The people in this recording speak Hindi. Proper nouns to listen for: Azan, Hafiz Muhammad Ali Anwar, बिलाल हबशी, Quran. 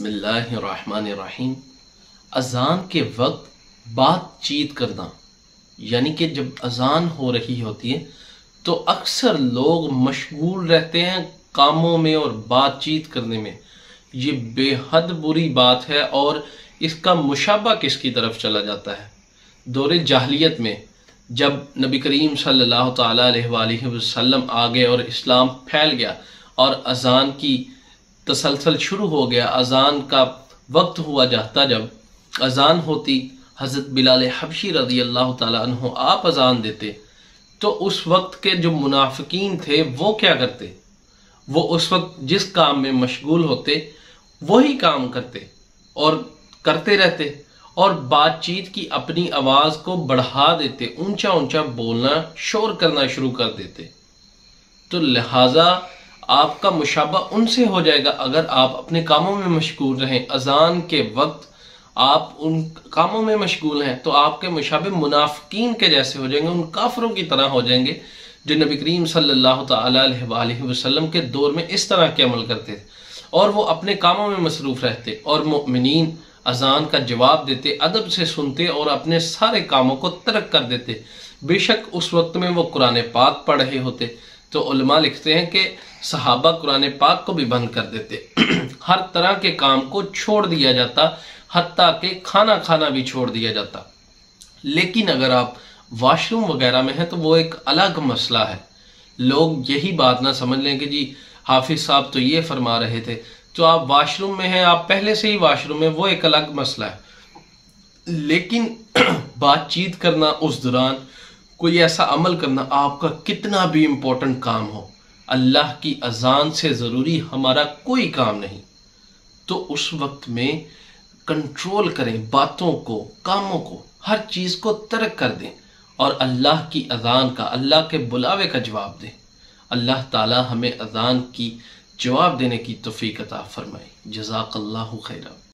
बिस्मिल्लाहिर्रहमानिर्रहीम। अजान के वक्त बातचीत करना, यानी कि जब अजान हो रही होती है तो अक्सर लोग मशगूल रहते हैं कामों में और बातचीत करने में। ये बेहद बुरी बात है और इसका मुशाबा किसकी तरफ चला जाता है। दौरे जाहलियत में जब नबी करीम सल्लल्लाहु ताला अलैहि वसल्लम आ गए और इस्लाम फैल गया और अजान की तसलसल शुरू हो गया, अजान का वक्त हुआ जाता, जब अजान होती हज़रत बिलाल हबशी रज़ी अल्लाह ताला अन्हु आप अजान देते तो उस वक्त के जो मुनाफिकीन थे वो क्या करते, वो उस वक्त जिस काम में मशगूल होते वही काम करते और करते रहते और बातचीत की अपनी आवाज़ को बढ़ा देते, ऊंचा ऊंचा बोलना, शोर करना शुरू कर देते। तो लिहाजा आपका मुशाबा उनसे हो जाएगा अगर आप अपने कामों में मशगूल रहें। अजान के वक्त आप उन कामों में मशगूल हैं तो आपके मुशाबे मुनाफिकीन के जैसे हो जाएंगे, उन काफरों की तरह हो जाएंगे जो नबी करीम सल्लल्लाहु ताला अलैहि वसल्लम के दौर में इस तरह के अमल करते थे और वो अपने कामों में मसरूफ़ रहते और मोमिनीन अजान का जवाब देते, अदब से सुनते और अपने सारे कामों को तर्क कर देते। बेशक उस वक्त में वो कुरान पाक पढ़ रहे होते। तो उलमा लिखते हैं कि सहाबा कुरान पाक को भी बंद कर देते, हर तरह के काम को छोड़ दिया जाता, हत्ता के खाना खाना भी छोड़ दिया जाता। लेकिन अगर आप वॉशरूम वगैरह में हैं तो वो एक अलग मसला है। लोग यही बात ना समझ लें कि जी हाफिज़ साहब तो ये फरमा रहे थे तो आप वॉशरूम में हैं, आप पहले से ही वॉशरूम में, वो एक अलग मसला है। लेकिन बातचीत करना उस दौरान, कोई ऐसा अमल करना आपका कितना भी इम्पोर्टेंट काम हो, अल्लाह की अजान से ज़रूरी हमारा कोई काम नहीं। तो उस वक्त में कंट्रोल करें, बातों को, कामों को, हर चीज़ को तर्क कर दें और अल्लाह की अजान का, अल्लाह के बुलावे का जवाब दें। अल्लाह ताला हमें अजान की जवाब देने की तौफीक अता फरमाए। जज़ाकल्लाहु खैरा।